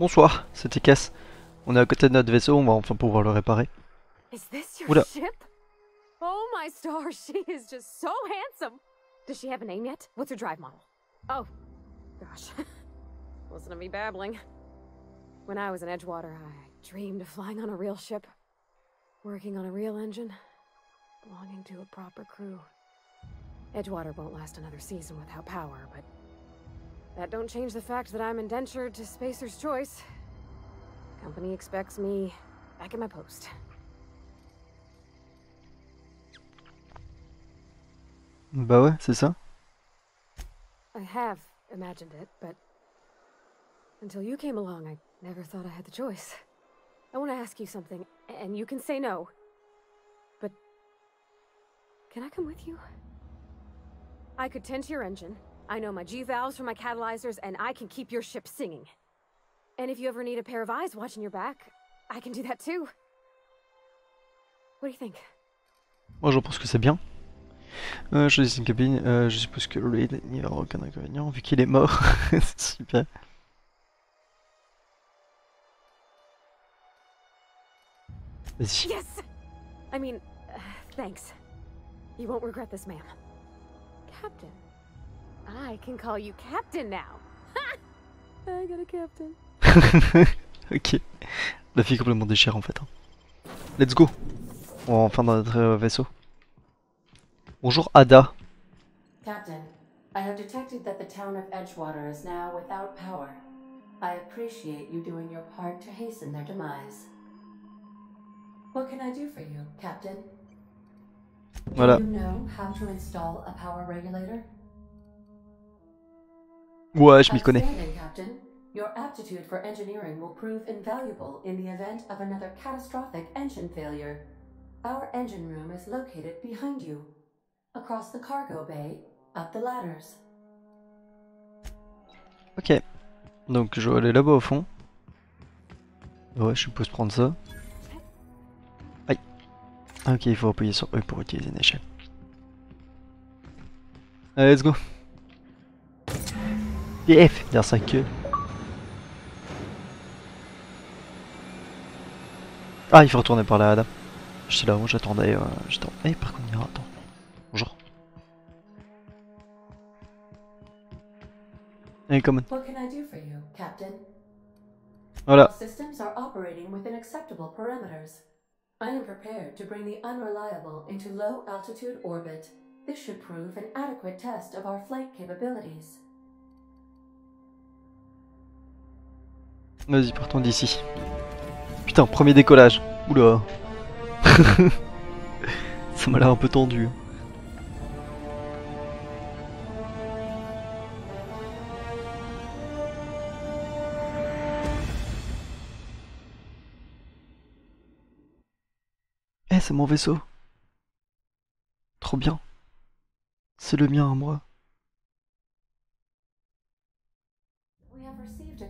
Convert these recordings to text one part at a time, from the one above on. Bonsoir, c'est Tekess. On est à côté de notre vaisseau, on va enfin pouvoir le réparer. Oula. Oh my star, she is just so handsome. Does she have a name yet? What's her drive model? Oh, gosh. Listen to me babbling. When I was in Edgewater, I dreamed of flying on a real ship, working on a real engine, belonging to a proper crew. Edgewater won't last another season without power, but that don't change the fact that I'm indentured to Spacer's Choice. Company expects me back at my post. Bah ouais, c'est ça. I have imagined it, but until you came along, I never thought I had the choice. I want to ask you something, and you can say no. But can I come with you? I could tend to your engine. I know my G-valves from my catalyzers, and I can keep your ship singing. And if you ever need a pair of eyes watching your back, I can do that too. What do you think? Moi, je pense que c'est bien. Je dis une cabine, je suppose que Reed n'y aura aucun inconvénient vu qu'il est mort. C'est super. Vas-y. Yes. I mean, thanks. You won't regret this, ma'am. Captain. I can call you Captain now. I got a captain. Ok. La fille complètement déchire en fait. Let's go. On va enfin dans notre vaisseau. Bonjour, Ada. Captain, I have detected that the town of Edgewater is now without power. I appreciate you doing your part to hasten their demise. What can I do for you, Captain? Voilà. Do you know how to install a power regulator? Ouais, je m'y connais. Captain, your aptitude for engineering will prove invaluable in the event of another catastrophic engine failure. Our engine room is located behind you. Across the cargo bay, up the ladders. Ok, donc je vais aller là-bas au fond. Ouais, je suppose prendre ça. Aïe. Ok, il faut appuyer sur E pour utiliser une échelle. Allez, let's go. F derrière sa queue. Ah, il faut retourner par là, Adam. J'étais là où j'attendais. J'attendais. Par contre, attends. Bonjour. Allez, come on. Voilà. Systems are operating within acceptable parameters. I am prepared to bring the Unreliable into low altitude orbit. This should prove an adequate test of our flight capabilities. Vas-y, partons d'ici. Putain, premier décollage. Oula. Ça m'a l'air un peu tendu. Eh, c'est mon vaisseau. Trop bien. C'est le mien à moi.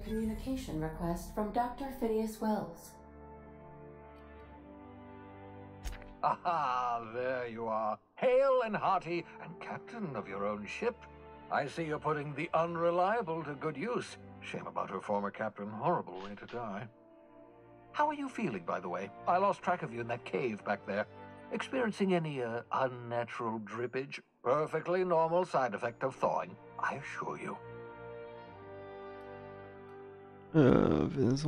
Communication request from Dr. Phineas Wells. Ah, there you are. Hail and hearty and captain of your own ship. I see you're putting the Unreliable to good use. Shame about her former captain. Horrible way to die. How are you feeling, by the way? I lost track of you in that cave back there. Experiencing any unnatural drippage? Perfectly normal side effect of thawing, I assure you. What's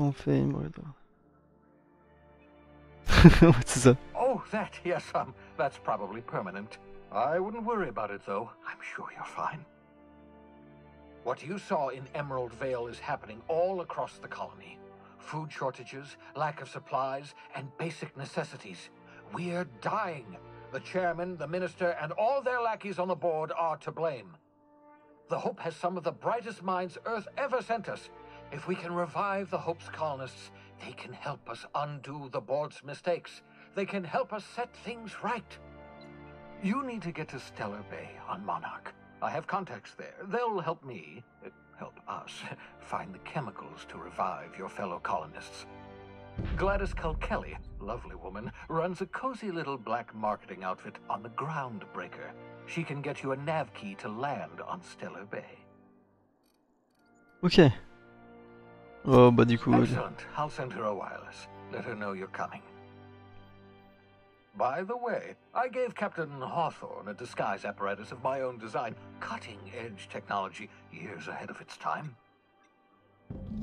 that? Oh, that, yes, that's probably permanent. I wouldn't worry about it, though. I'm sure you're fine. What you saw in Emerald Vale is happening all across the colony. Food shortages, lack of supplies, and basic necessities. We're dying. The chairman, the minister, and all their lackeys on the board are to blame. The Hope has some of the brightest minds Earth ever sent us. If we can revive the Hope's colonists, they can help us undo the board's mistakes. They can help us set things right. You need to get to Stellar Bay on Monarch. I have contacts there. They'll help me, help us, find the chemicals to revive your fellow colonists. Gladys Kulkeli, lovely woman, runs a cozy little black marketing outfit on the Groundbreaker. She can get you a nav key to land on Stellar Bay. Okay. Oh, but you could. Excellent. I'll send her a wireless. Let her know you're coming. By the way, I gave Captain Hawthorne a disguise apparatus of my own design. Cutting-edge technology, years ahead of its time.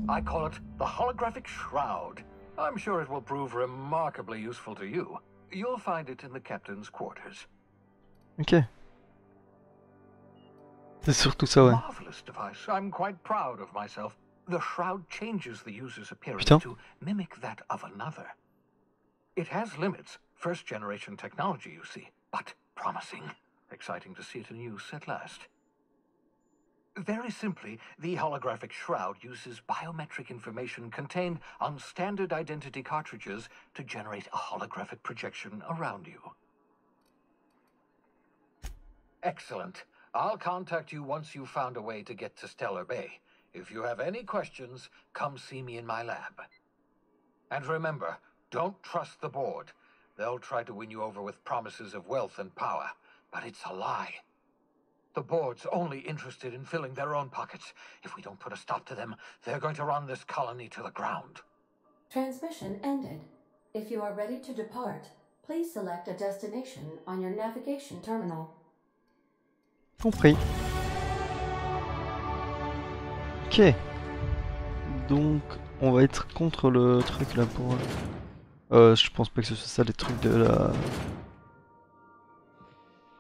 I call it the holographic shroud. I'm sure it will prove remarkably useful to you. You'll find it in the captain's quarters. Okay. C'est surtout ça, ouais. Marvelous device. I'm quite proud of myself. The shroud changes the user's appearance to mimic that of another. It has limits. First generation technology, you see, but promising. Exciting to see it in use at last. Very simply, the holographic shroud uses biometric information contained on standard identity cartridges to generate a holographic projection around you. Excellent. I'll contact you once you've found a way to get to Stellar Bay. If you have any questions, come see me in my lab. And remember, don't trust the board. They'll try to win you over with promises of wealth and power, but it's a lie. The board's only interested in filling their own pockets. If we don't put a stop to them, they're going to run this colony to the ground. Transmission ended. If you are ready to depart, please select a destination on your navigation terminal. Compris. Ok. Donc, on va être contre le truc là pour... je pense pas que ce soit ça les trucs de la...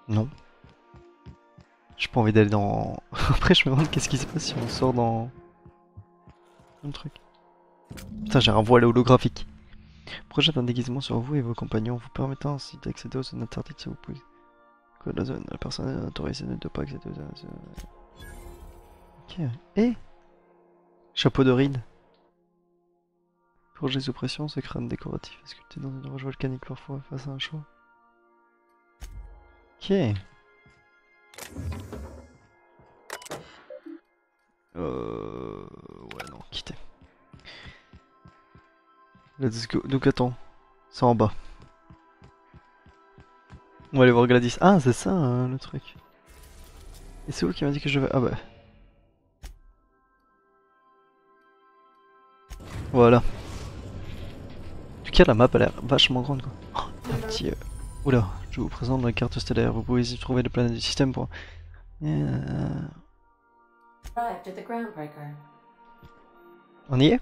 Non. J'ai pas envie d'aller dans... Après je me demande qu'est-ce qui se passe si on sort dans... Un truc. Putain, j'ai un voile holographique. Projette un déguisement sur vous et vos compagnons, vous permettant ainsi d'accéder aux zones interdites si vous pouvez. Code la zone, la personne autorisée ne doit pas accéder aux zones. Ok. Et chapeau de ride. Pour les oppressions, ce crâne décoratif est sculpté dans une roche volcanique parfois face à un choix. Ok. Ouais, non, quittez. Let's go. Donc attends, c'est en bas. On va aller voir Gladys. Ah, c'est ça le truc. Et c'est où qui m'a dit que je vais. Ah bah. Voilà. En tout cas, la map elle a l'air vachement grande quoi. Oh, un petit. Oula, je vous présente la carte stellaire. Vous pouvez y trouver les planètes du système pour. On y est?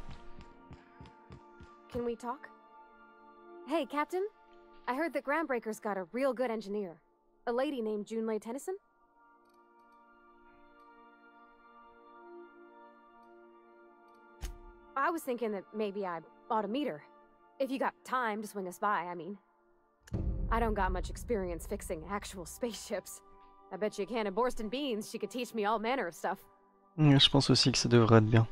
Can we talk? Hey, Captain. I heard that Groundbreaker's got a real good engineer. A lady named Junlei Tennyson? I was thinking that maybe I ought to meet her. If you got time to swing us by, I mean. I don't got much experience fixing actual spaceships. I bet you can Aborston Beans, she could teach me all manner of stuff. Je pense aussi que ça devrait être bien.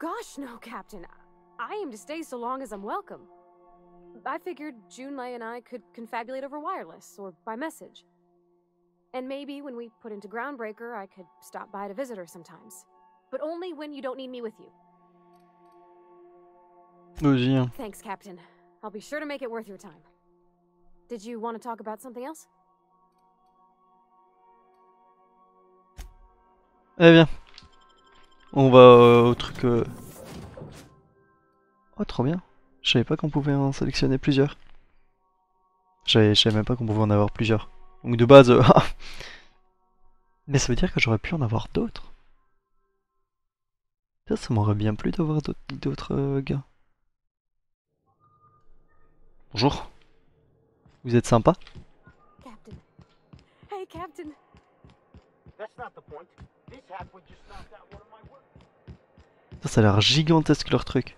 Gosh, no, Captain. I aim to stay so long as I'm welcome. I figured Junlei and I could confabulate over wireless, or by message. And maybe when we put into Groundbreaker, I could stop by to visit her sometimes. But only when you don't need me with you. Logique. Thanks, Captain. I'll be sure to make it worth your time. Did you want to talk about something else? Eh bien. On va au truc... Oh, trop bien. Je savais pas qu'on pouvait en sélectionner plusieurs. Je savais même pas qu'on pouvait en avoir plusieurs. Donc de base... Mais ça veut dire que j'aurais pu en avoir d'autres. Ça m'aurait bien plu d'avoir d'autres gars. Bonjour. Vous êtes sympa? Captain. Hey, Captain. That's not the point. This hat would just knock out one of my work. Ça a l'air gigantesque leur truc.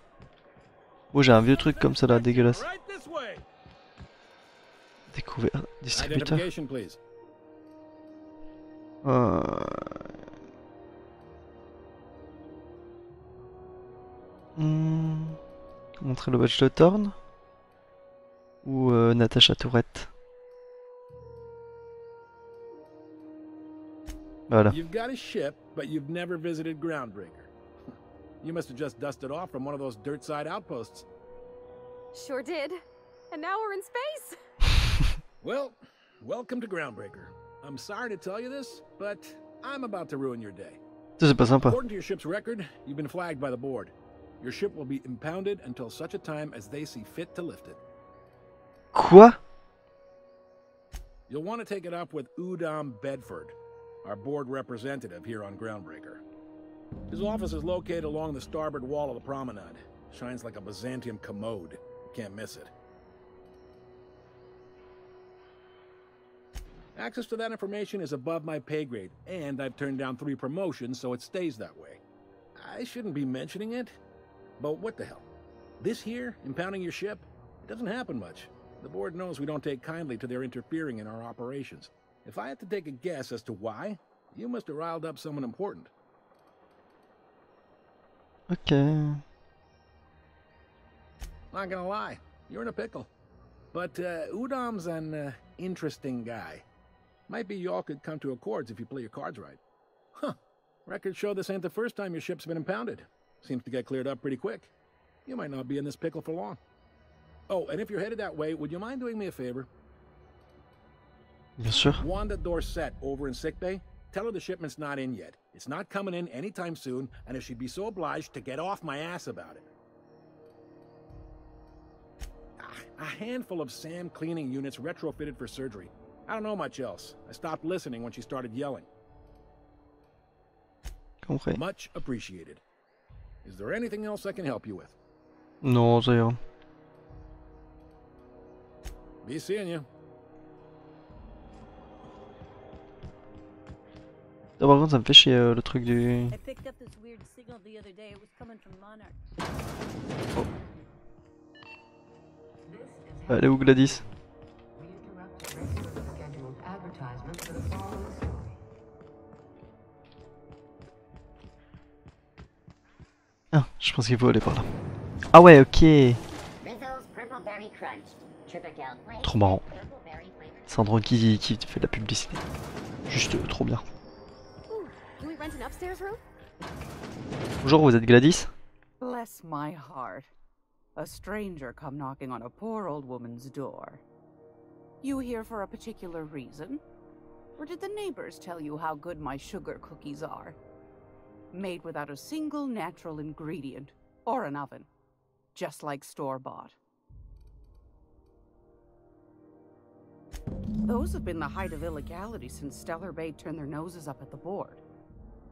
Oh, j'ai un vieux truc comme ça là, dégueulasse. Découvert, distributeur. Montrer le badge de Thorne. Ou Natasha Tourette. Voilà. You've got a ship, but you've never visited Groundbreaker. You must have just dusted off from one of those dirt side outposts. Sure did. And now we're in space. Well, welcome to Groundbreaker. I'm sorry to tell you this, but I'm about to ruin your day. According to your ship's record, you've been flagged by the board. Your ship will be impounded until such a time as they see fit to lift it. Quoi? You'll want to take it up with Udom Bedford, our board representative here on Groundbreaker. His office is located along the starboard wall of the promenade. Shines like a Byzantium commode. Can't miss it. Access to that information is above my pay grade, and I've turned down 3 promotions, so it stays that way. I shouldn't be mentioning it, but what the hell? This here, impounding your ship, it doesn't happen much. The board knows we don't take kindly to their interfering in our operations. If I had to take a guess as to why, you must have riled up someone important. Okay. Not gonna lie, you're in a pickle. But Udom's an interesting guy. Might be y'all could come to accords if you play your cards right. Huh. Records show this ain't the first time your ship's been impounded. Seems to get cleared up pretty quick. You might not be in this pickle for long. Oh, and if you're headed that way, would you mind doing me a favor? Yes, sir. Wanda Dorset over in sickbay. Tell her the shipment's not in yet. It's not coming in anytime soon, and if she'd be so obliged to get off my ass about it. A handful of SAM cleaning units retrofitted for surgery. I don't know much else. I stopped listening when she started yelling. Okay. Much appreciated. Is there anything else I can help you with? No, sir. Be seeing you. Oh, par contre, ça me fait chier le truc du. I picked up this weird signal the other day. It was coming from Monarch. Oh. Elle est où Gladys? Ah, je pense qu'il faut aller par là. Ah ouais, ok. Trop marrant. C'est un drone qui fait de la publicité. Juste trop bien. Bonjour, vous êtes Gladys? Bless my heart. A stranger come knocking on a poor old woman's door. You here for a particular reason? Or did the neighbors tell you how good my sugar cookies are? Made without a single natural ingredient or an oven. Just like store-bought. Those have been the height of illegality since Stellar Bay turned their noses up at the board.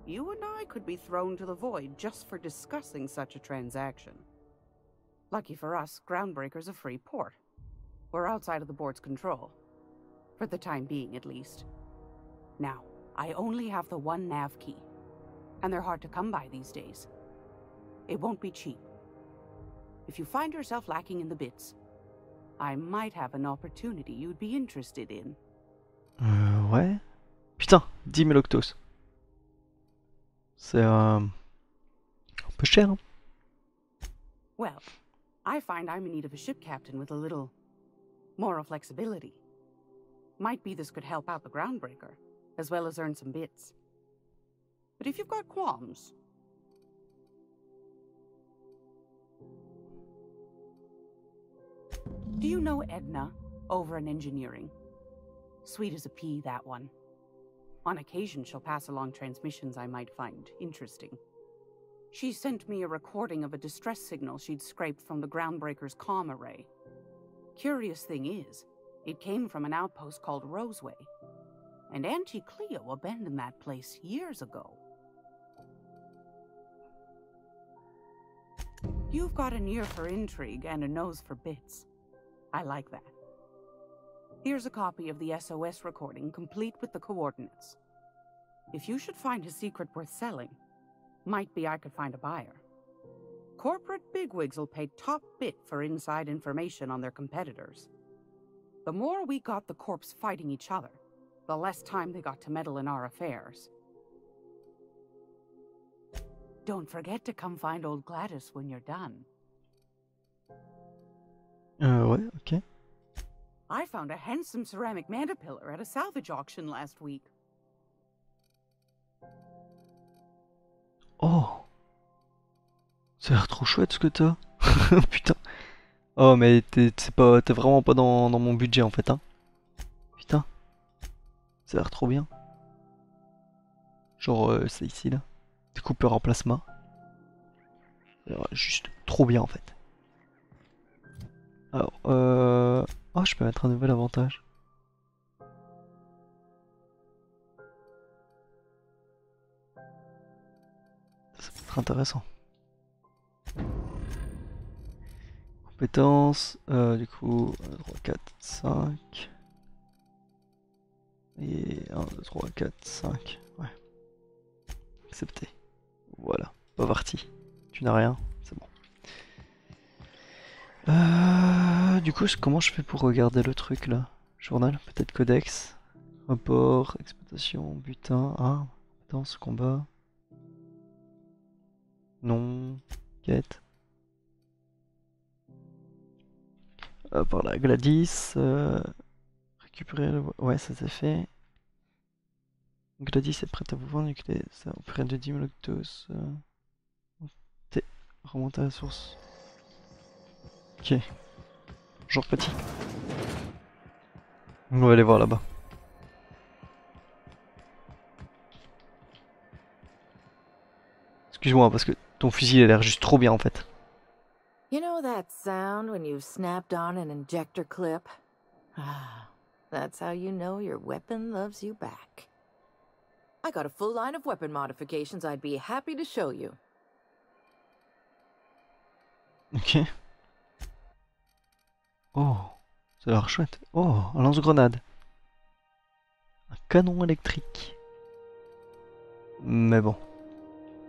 You and I could be thrown to the void just for discussing such a transaction. Lucky for us, Groundbreaker's a free port. We're outside of the board's control. For the time being, at least. Now, I only have the 1 nav key. And they're hard to come by these days. It won't be cheap. If you find yourself lacking in the bits, I might have an opportunity you'd be interested in. Ouais. Putain, 10 000 octos. C'est un peu cher, hein? Well, I find I'm in need of a ship captain with a little more flexibility. Might be this could help out the Groundbreaker, as well as earn some bits. But if you've got qualms... Do you know Edna, over in engineering? Sweet as a pea, that one. On occasion, she'll pass along transmissions I might find interesting. She sent me a recording of a distress signal she'd scraped from the Groundbreaker's comm array. Curious thing is, it came from an outpost called Roseway, and Auntie Cleo abandoned that place years ago. You've got an ear for intrigue and a nose for bits. I like that. Here's a copy of the SOS recording, complete with the coordinates. If you should find a secret worth selling, might be I could find a buyer. Corporate bigwigs will pay top bit for inside information on their competitors. The more we got the corps fighting each other, the less time they got to meddle in our affairs. Don't forget to come find old Gladys when you're done. What? Okay. I found a handsome ceramic mantipillar at a salvage auction last week. Oh, ça a l'air trop chouette ce que t'as. Putain. Oh mais t'es vraiment pas dans mon budget en fait hein. Ça a l'air trop bien. Genre c'est ici là. Découpeur en plasma. Alors, juste trop bien en fait. Alors oh, je peux mettre un nouvel avantage. Ça peut être intéressant. Compétences, du coup 1, 2, 3, 4, 5. Et 1, 2, 3, 4, 5. Ouais. Accepté. Voilà. Parvati. Tu n'as rien. C'est bon. Du coup, comment je fais pour regarder le truc là? Journal, peut-être codex. Rapport, exploitation, butin, arme, compétence, combat. Non. Quête. Par là, Gladys. Récupérer le... Ouais, ça s'est fait. Gladys est prête à vous vendre, ça auprès de 10 000 octos. Remonter à la source. Ok. Genre petit. On va aller voir là-bas. Excuse-moi, parce que ton fusil a l'air juste trop bien en fait. You know that sound when you've snapped on an injector clip? Ah, that's how you know your weapon loves you back. I got a full line of weapon modifications I'd be happy to show you. Ok. Oh, ça a l'air chouette. Oh, un lance-grenade. Un canon électrique. Mais bon,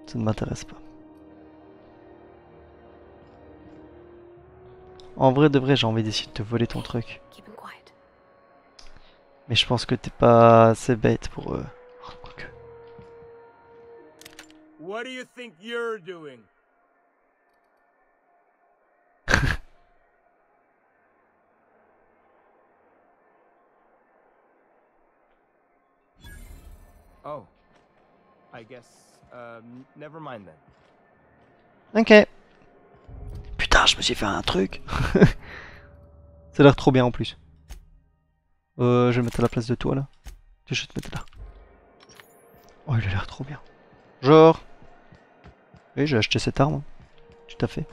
ça ne m'intéresse pas. En vrai de vrai, j'ai envie d'essayer de te voler ton truc. Mais je pense que t'es pas assez bête pour... quoique. What do you think you're doing? Oh, I guess, never mind then. Ok. Putain, je me suis fait un truc. Ça a l'air trop bien en plus. Je vais me mettre à la place de toi là. Je vais te mettre là. Oh, il a l'air trop bien. Genre. Oui, j'ai acheté cette arme. Tout à fait.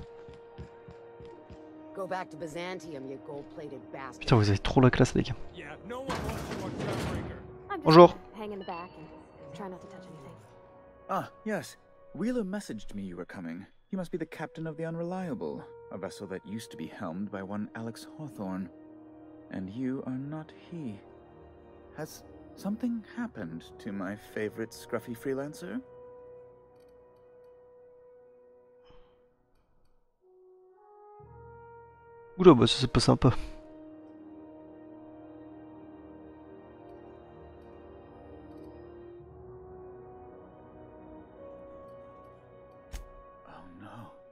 Putain, vous avez trop la classe les gars. Bonjour. Try not to touch anything. Ah, yes. Wheeler messaged me you were coming. You must be the captain of the Unreliable, a vessel that used to be helmed by one Alex Hawthorne. And you are not he. Has something happened to my favorite scruffy freelancer? Oula, bah ça c'est pas sympa.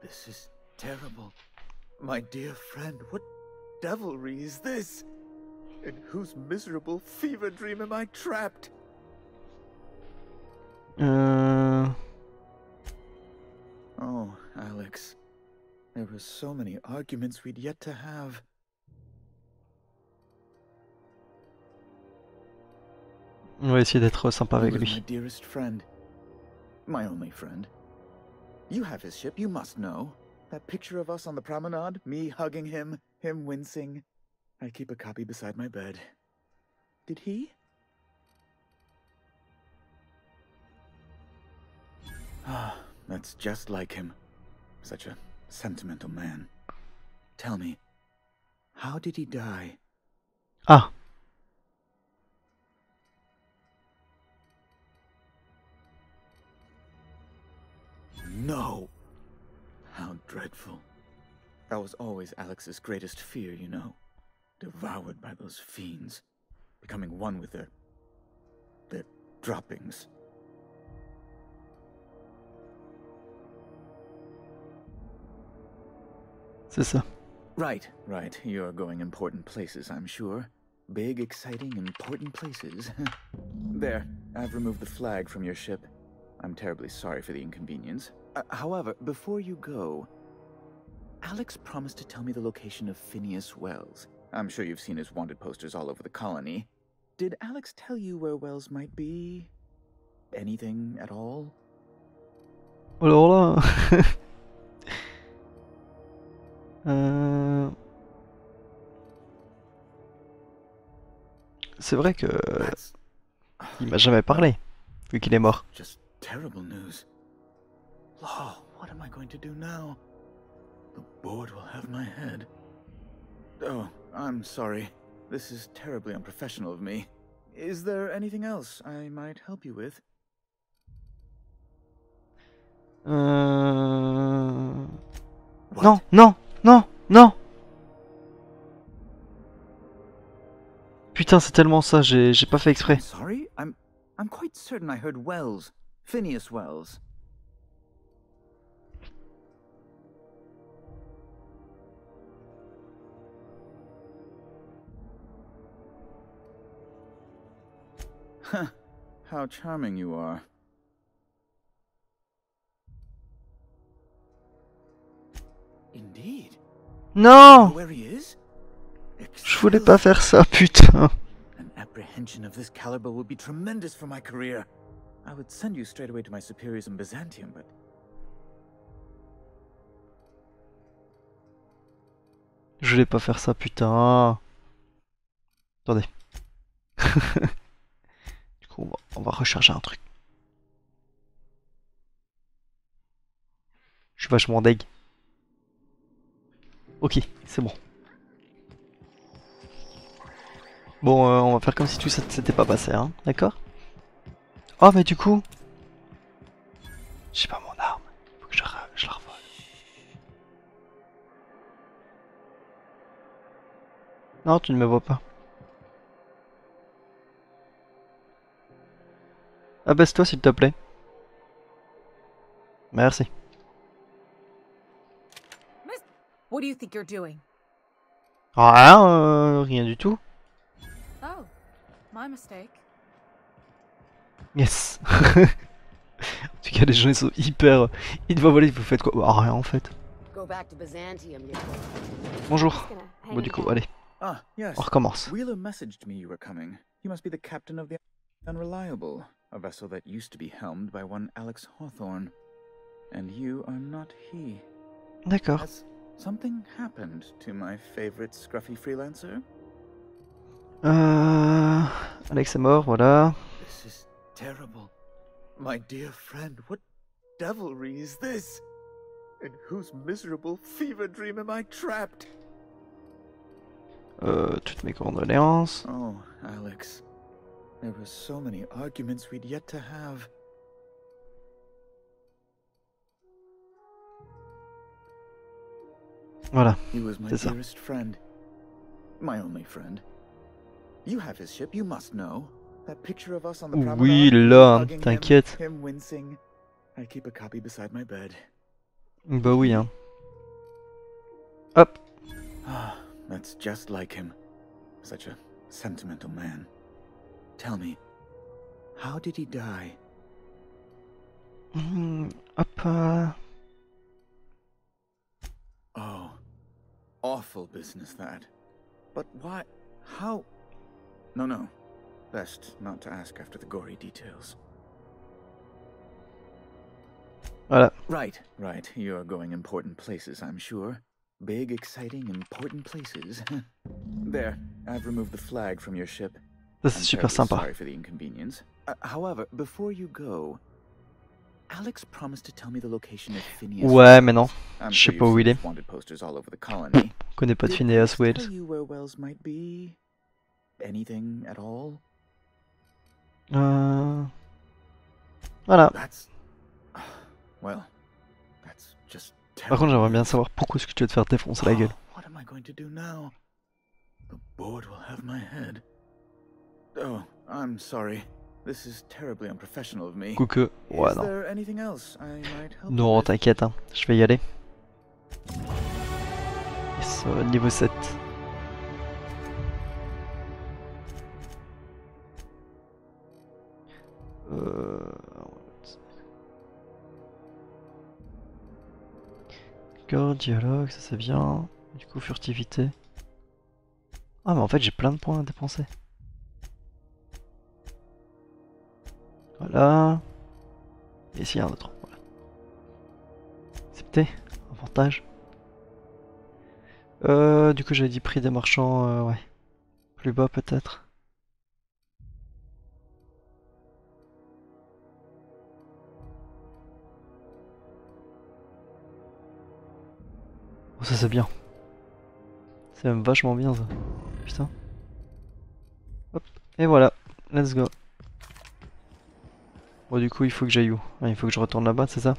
This is terrible. My dear friend, what devilry is this? In whose miserable fever dream am I trapped? Oh, Alex. There were so many arguments we'd yet to have. On va essayer d'être sympa avec lui. My dearest friend. My only friend. You have his ship, you must know. That picture of us on the promenade, me hugging him, him wincing. I keep a copy beside my bed. Did he? Ah, that's just like him. Such a sentimental man. Tell me, how did he die? Ah. No! How dreadful. That was always Alex's greatest fear, you know. Devoured by those fiends. Becoming one with their droppings. Sissa. Right, right. You're going important places, I'm sure. Big, exciting, important places. There, I've removed the flag from your ship. I'm terribly sorry for the inconvenience. However, before you go, Alex promised to tell me the location of Phineas Wells. I'm sure you've seen his wanted posters all over the colony. Did Alex tell you where Wells might be? Anything at all? Well, hold on. C'est vrai que il m'a jamais parlé vu qu'il est mort. Just terrible news. Oh, what am I going to do now? The board will have my head. Oh, I'm sorry. This is terribly unprofessional of me. Is there anything else I might help you with? Non, non, non, non. Putain, c'est tellement ça, j'ai pas fait exprès. Sorry, I'm quite certain I heard Wells, Phineas Wells. How charming you are. Indeed. Non. Je voulais pas faire ça, putain. An apprehension of this caliber would be tremendous for my career. I would send you straight away to my superiors in Byzantium, but je voulais pas faire ça, putain. Attendez. On va recharger un truc. Je suis vachement deg. Ok, c'est bon. Bon, on va faire comme si tout ça s'était pas passé, hein, d'accord? Oh, mais du coup... J'ai pas mon arme. Faut que je la revole. Non, tu ne me vois pas. Abaisse-toi s'il te plaît. Merci. What do you think you're doing? Ah, rien du tout. Oh, my mistake. Yes. En tout cas, les gens ils sont hyper. Ils doivent voler, vous faites quoi? Ah, rien en fait. Bonjour. Bon du coup, allez. On recommence. Wheeler messaged me you were coming. You must be the captain of the Unreliable. A vessel that used to be helmed by one Alex Hawthorne, and you are not he. D'accord. Has something happened to my favorite scruffy freelancer? Alex est mort, voilà. This is terrible. My dear friend, what devilry is this? In whose miserable fever dream am I trapped? Toutes mes condoléances. Oh, Alex. There were so many arguments we'd yet to have. Voilà. He was my dearest friend. My only friend. You have his ship, you must know. That picture of us on the promenade. Oui, là, t'inquiète. Him wincing. I keep a copy beside my bed. Bah oui, hein. Hop. That's just like him. Such a sentimental man. Tell me, how did he die? Oh, awful business that. But why? How? No. Best not to ask after the gory details. Right. You're going important places, I'm sure. Big, exciting, important places. There, I've removed the flag from your ship. C'est super sympa. Ouais, mais non. Je sais pas où il est. Je connais pas de Phineas Wells. Voilà. Par contre, j'aimerais bien savoir pourquoi est-ce que tu veux te faire défoncer la gueule. Oh, I'm sorry. This is terribly unprofessional of me. Coucou. Ouais, non. Non, t'inquiète, hein. Je vais y aller. Yes, niveau 7. D'accord, dialogue, ça c'est bien. Du coup, furtivité. Ah, mais en fait, j'ai plein de points à dépenser. là. Et s'il y a un autre, voilà. Accepté, avantage. Du coup j'avais dit prix des marchands, ouais. Plus bas peut-être. Ça c'est bien. C'est même vachement bien ça. Putain. Hop. Et voilà. Let's go. Bon du coup il faut que j'aille où? Ah, il faut que je retourne là-bas, c'est ça?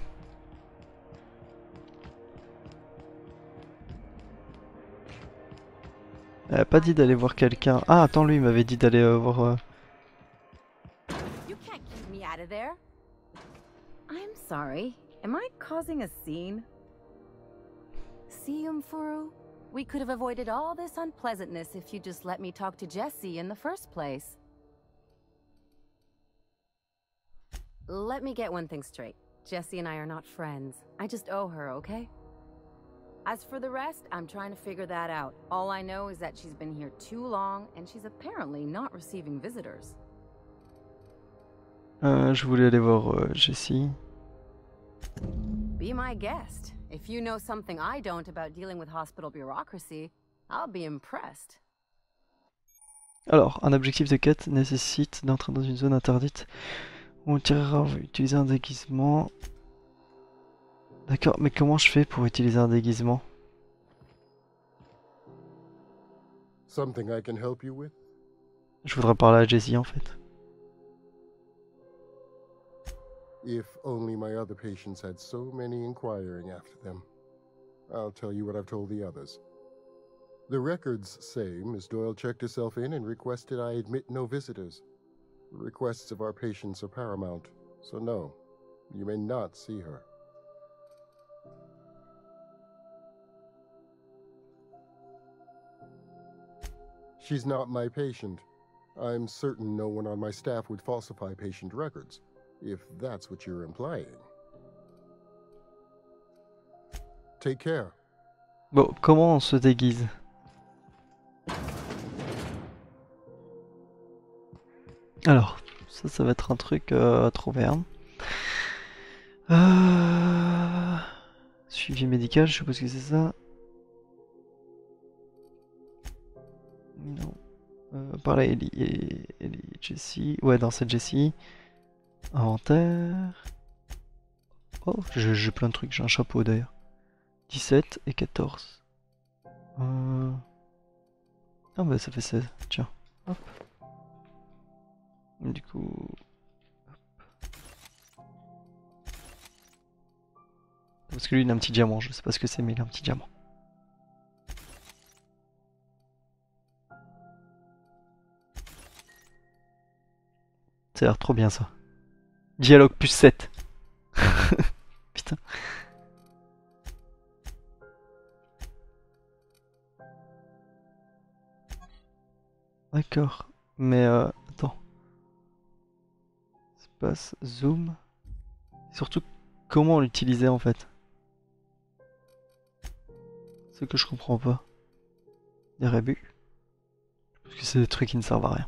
Elle a pas dit d'aller voir quelqu'un. Ah attends, lui il m'avait dit d'aller voir... You can't keep me out of there. I'm sorry. Am I causing a scene? See, Umfuru, we could have avoided all this unpleasantness if you just let me talk to Jessie in the first place. Let me get one thing straight. Jessie and I are not friends. I just owe her, okay? As for the rest, I'm trying to figure that out. All I know is that she's been here too long, and she's apparently not receiving visitors. Je voulais aller voir Jessie. Be my guest. If you know something I don't about dealing with hospital bureaucracy, I'll be impressed. Alors, un objectif de quête nécessite d'entrer dans une zone interdite où on tirera en utilisant un déguisement. D'accord, mais comment je fais pour utiliser un déguisement? Something I can help you with? Je voudrais parler à Jessie en fait. If only my other patients had so many inquiring after them. I'll tell you what I've told the others. The records say Ms. Doyle checked herself in and requested I admit no visitors. The requests of our patients are paramount, so no, you may not see her. She's not my patient. I'm certain no one on my staff would falsify patient records. If that's what you're implying. Take care. Bon, comment on se déguise? Alors, ça va être un truc à trouver, hein. Suivi médical, je suppose que c'est ça. Non. Par là, Ellie, Jessie. Ouais, non, c'est Jessie. Inventaire. Oh, j'ai plein de trucs, j'ai un chapeau d'ailleurs. 17 et 14. Ah bah ça fait 16, tiens. Hop. Du coup... Hop. Parce que lui il a un petit diamant, je sais pas ce que c'est mais il a un petit diamant. Ça a l'air trop bien ça. Dialogue plus 7. Putain. D'accord. Mais attends. Espace, zoom. Surtout, comment l'utiliser en fait? C'est ce que je comprends pas. Des rébus. Parce que c'est des trucs qui ne servent à rien.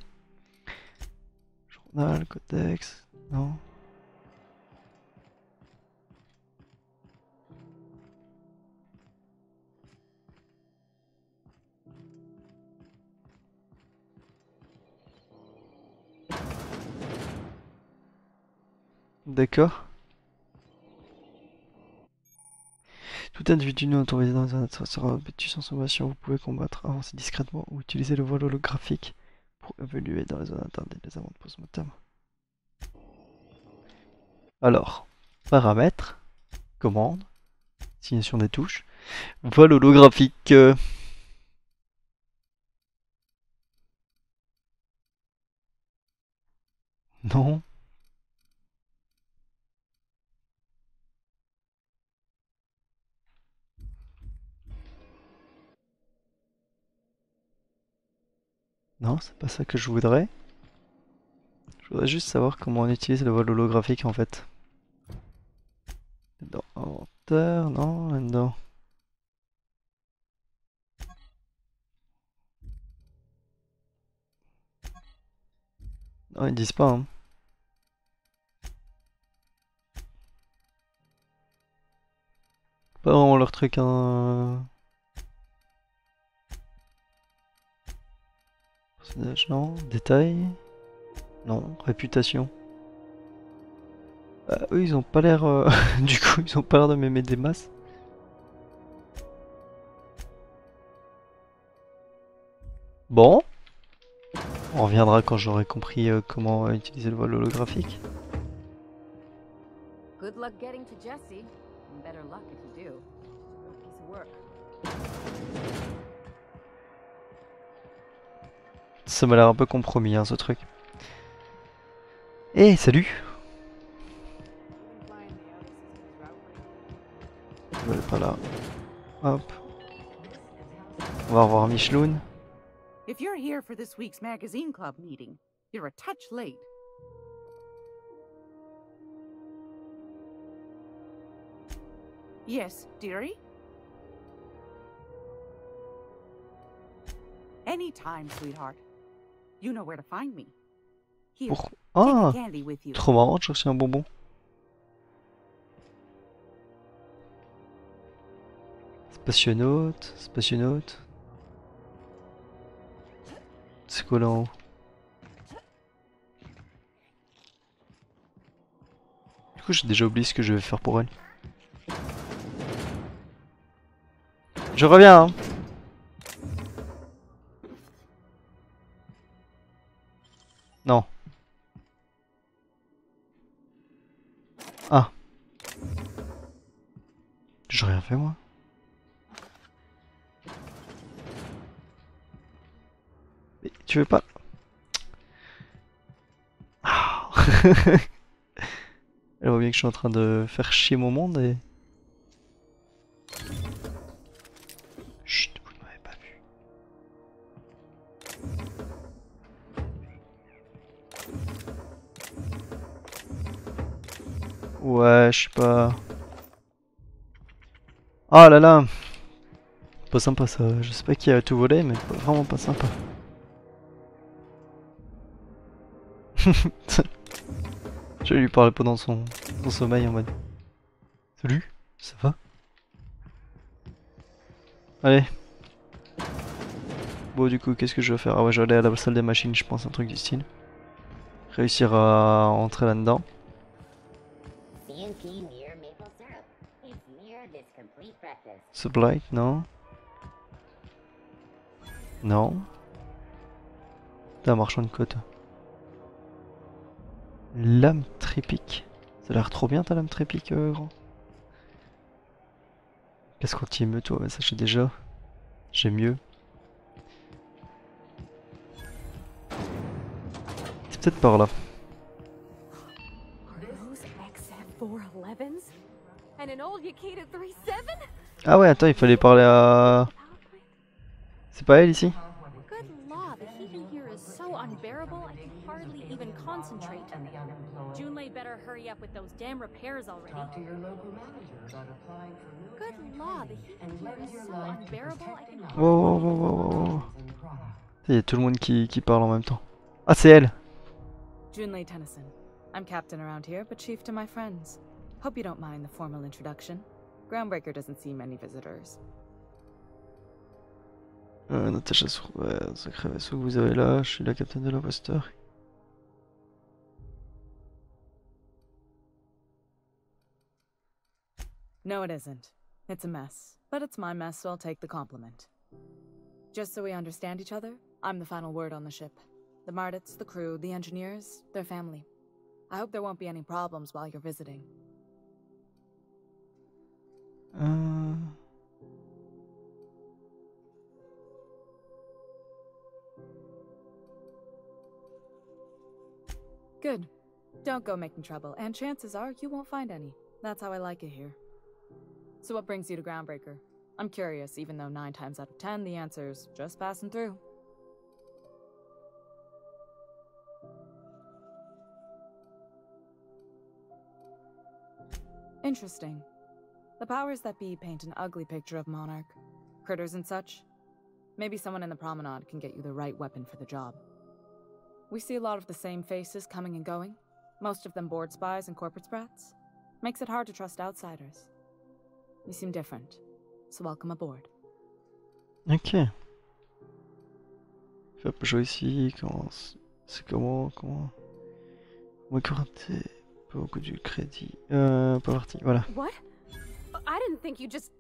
Journal, codex. Non. D'accord. Tout individu non autorisé dans un atelier sera battu sans sommation. Vous pouvez combattre, avancer discrètement ou utiliser le voile holographique pour évoluer dans les zones interdites des amendes post-mortem. Alors, paramètres, commande, signation des touches, voile holographique. Non. Non, c'est pas ça que je voudrais. Je voudrais juste savoir comment on utilise le voile holographique en fait. Dans inventaire, non, là-dedans. Non, ils disent pas, hein. Pas vraiment leur truc, hein. Personnage, non. Détail. Non. Réputation. Eux, ils ont pas l'air... du coup, ils ont pas l'air de m'aimer des masses. Bon. On reviendra quand j'aurai compris comment utiliser le voile holographique. Good luck getting to Jessie. And better luck if you do. A piece of work. Ça m'a l'air un peu compromis, hein, ce truc. Eh, salut! On va pas là. Hop. On va revoir Micheloun. If you're here for this week's magazine club meeting, you're a touch late. Yes, dearie? Anytime, sweetheart. You know where to find me. Here, take candy with you. Trop marrant, je cherchais un bonbon. Spationaute, spationaute. C'est quoi là en haut? Du coup j'ai déjà oublié ce que je vais faire pour elle. Je reviens hein. Non. Ah. J'ai rien fait moi. Tu veux pas? Oh. Elle voit bien que je suis en train de faire chier mon monde et... Chut, vous ne m'avez pas vu. Ouais, je sais pas... Oh là là! Pas sympa ça, je sais pas qui a tout volé mais vraiment pas sympa. Je vais lui parler pendant son sommeil en mode salut, ça va? Allez. Bon du coup qu'est-ce que je vais faire? Ah ouais je vais aller à la salle des machines je pense, un truc du style. Réussir à entrer là-dedans. Sublight, non. Non. T'es un marchand de côte. Lame trépique. Ça a l'air trop bien ta lame trépique, grand. Qu'est-ce qu'on t'y meut, toi? Ça, je sais déjà. J'ai mieux. C'est peut-être par là. Ah ouais, attends, il fallait parler à... C'est pas elle ici? Junlei better hurry up with those damn repairs already. Talk to your local manager about applying for new. Good law, the heat is so unbearable. Wow. Il y a tout le monde qui parle en même temps. Ah, c'est elle. Junlei Tennyson. I'm captain around here, but chief to my friends. Hope you don't mind the formal introduction. Groundbreaker doesn't see many visitors. Natasha, ouais, sacré vaisseau que vous avez là. Je suis la capitaine de l'imposteur. No, it isn't. It's a mess. But it's my mess, so I'll take the compliment. Just so we understand each other, I'm the final word on the ship. The Mardits, the crew, the engineers, their family. I hope there won't be any problems while you're visiting. Good. Don't go making trouble, and chances are you won't find any. That's how I like it here. So what brings you to Groundbreaker? I'm curious, even though 9 times out of 10 the answer is just passing through. Interesting. The powers that be paint an ugly picture of Monarch. Critters and such. Maybe someone in the promenade can get you the right weapon for the job. We see a lot of the same faces coming and going. Most of them board spies and corporate brats. Makes it hard to trust outsiders. You seem different, so welcome aboard. Ok. Faut pas jouer ici, comment... Moi corrupté, pas beaucoup du crédit. Parvati, voilà. What? I didn't think you just...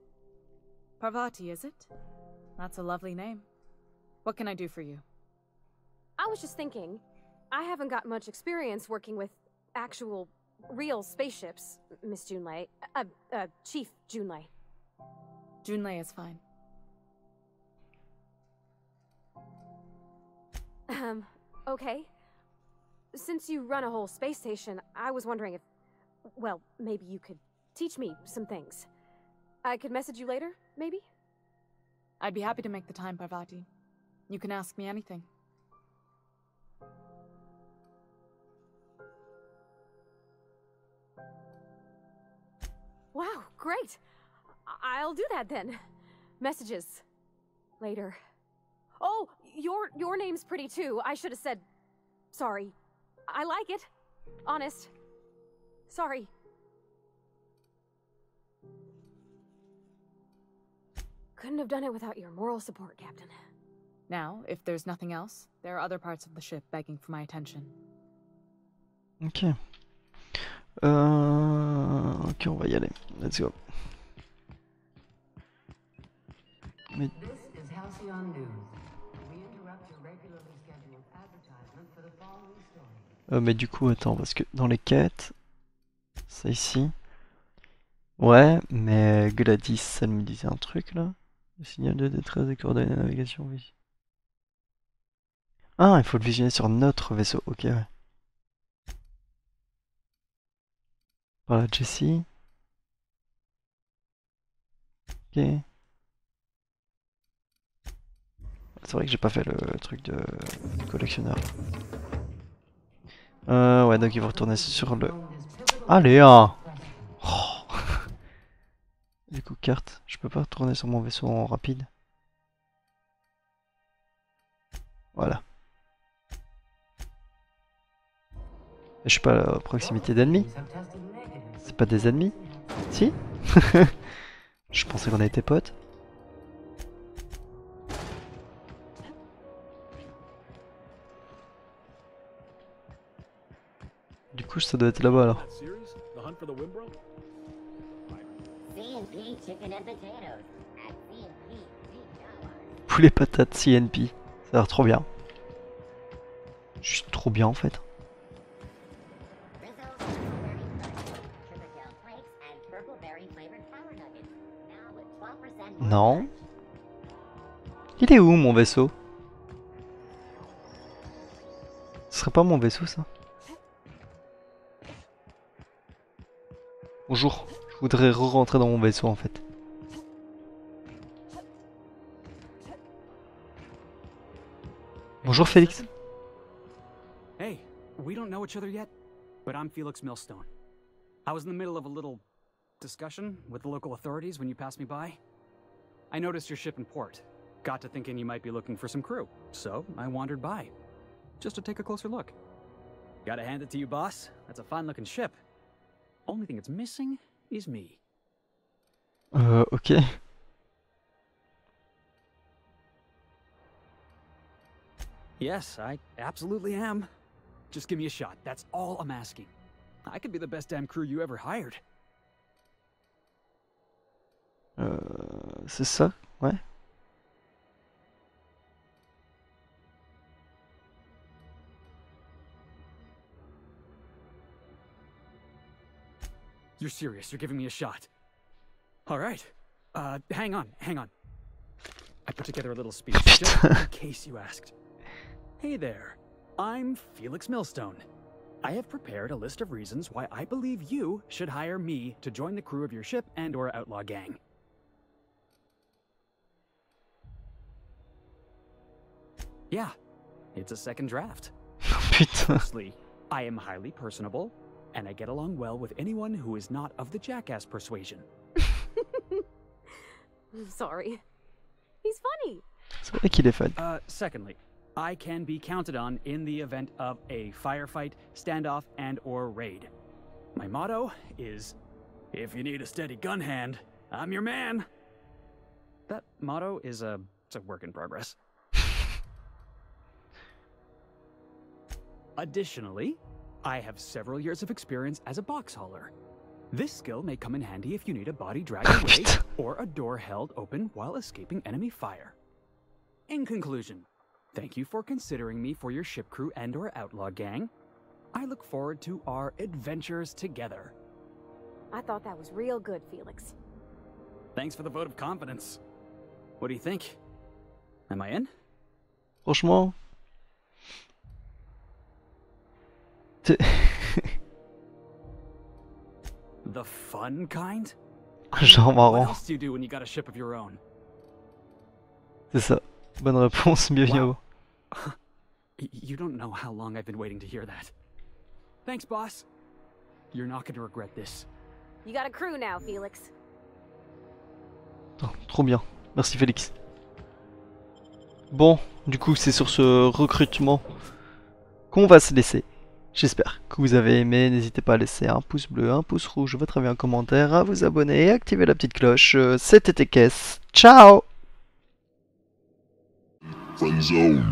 Parvati, is it? That's a lovely name. What can I do for you? I was just thinking, I haven't got much experience working with actual, real spaceships, Miss Junlei, Chief Junlei. Junlei is fine. Okay. Since you run a whole space station, I was wondering if, well, maybe you could teach me some things. I could message you later, maybe? I'd be happy to make the time, Parvati. You can ask me anything. Wow, great! I'll do that then. Messages. Later. Oh, your name's pretty too. I should have said... Sorry. I like it. Honest. Sorry. Couldn't have done it without your moral support, Captain. Now, if there's nothing else, there are other parts of the ship begging for my attention. Okay. Ok, on va y aller. Let's go. Mais... This is Halcyon News. We interrupt your regularly scheduled advertisement for the following story. Mais du coup, attends, parce que dans les quêtes, c'est ici. Ouais, mais Gladys, elle me disait un truc là. Le signal de détresse des coordonnées de navigation, oui. Ah, il faut le visionner sur notre vaisseau, ok, ouais. Voilà, Jessie. Ok. C'est vrai que j'ai pas fait le truc de collectionneur. Ouais, donc ils vont retourner sur le... Allez, hein! Oh. Du coup, carte. Je peux pas retourner sur mon vaisseau en rapide. Voilà. Je suis pas à proximité d'ennemis. C'est pas des ennemis? Si? Je pensais qu'on était potes. Du coup, ça doit être là-bas alors. Poulet patate CNP. Ça a l'air trop bien. Je suis trop bien en fait. Non. Il est où mon vaisseau? Ce serait pas mon vaisseau ça? Bonjour, je voudrais re-rentrer dans mon vaisseau en fait. Bonjour Félix. Hey, we don't know each other yet, but I'm Felix Millstone. I was in the middle of a little discussion with the local authorities when you passed me by. I noticed your ship in port. Got to thinking you might be looking for some crew, so I wandered by, just to take a closer look. Gotta hand it to you, boss. That's a fine-looking ship. Only thing it's missing is me. Okay. Yes, I absolutely am. Just give me a shot. That's all I'm asking. I could be the best damn crew you ever hired. C'est ça, ouais. You're serious, you're giving me a shot. All right. Hang on. I put together a little speech just in case you asked. Hey there. I'm Felix Millstone. I have prepared a list of reasons why I believe you should hire me to join the crew of your ship and or outlaw gang. Yeah, it's a second draft. Firstly, I am highly personable, and I get along well with anyone who is not of the jackass persuasion. I'm sorry. He's funny. Secondly, I can be counted on in the event of a firefight, standoff, and or raid. My motto is, if you need a steady gun hand, I'm your man. That motto is a work in progress. Additionally, I have several years of experience as a box hauler. This skill may come in handy if you need a body dragged away or a door held open while escaping enemy fire. In conclusion, thank you for considering me for your ship crew and or outlaw gang. I look forward to our adventures together. I thought that was real good, Felix. Thanks for the vote of confidence. What do you think? Am I in? Franchement. The fun kind? Genre marrant. What else do you do when you got a ship of your own? C'est ça. Bonne réponse, bienvenue. Wow. You don't know how long I've been waiting to hear that. Thanks, boss. You're not going to regret this. You got a crew now, Felix. Oh, trop bien. Merci, Félix. Bon, du coup, c'est sur ce recrutement qu'on va se laisser. J'espère que vous avez aimé, n'hésitez pas à laisser un pouce bleu, un pouce rouge, votre avis, un commentaire, à vous abonner et activer la petite cloche. C'était Tekess. Ciao! Friendzone.